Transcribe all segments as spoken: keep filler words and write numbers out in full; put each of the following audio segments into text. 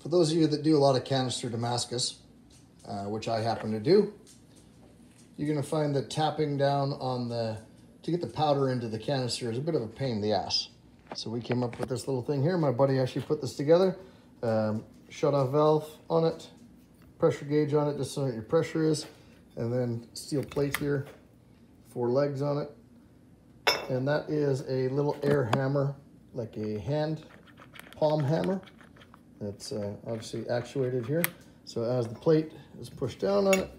for those of you that do a lot of canister Damascus, uh, which I happen to do, you're going to find that tapping down on the, to get the powder into the canister is a bit of a pain in the ass. So we came up with this little thing here. My buddy actually put this together. Um, shut off valve on it, pressure gauge on it, just so that your pressure is, and then steel plate here, four legs on it. And that is a little air hammer, like a hand palm hammer. That's uh, obviously actuated here. So as the plate is pushed down on it,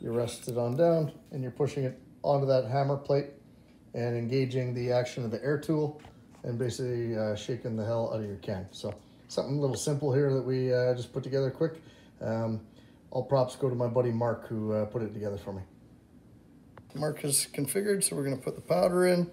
you rest it on down and you're pushing it onto that hammer plate and engaging the action of the air tool and basically uh, shaking the hell out of your can. So something a little simple here that we uh, just put together quick. Um, all props go to my buddy Mark, who uh, put it together for me. Mark is configured, so we're going to put the powder in.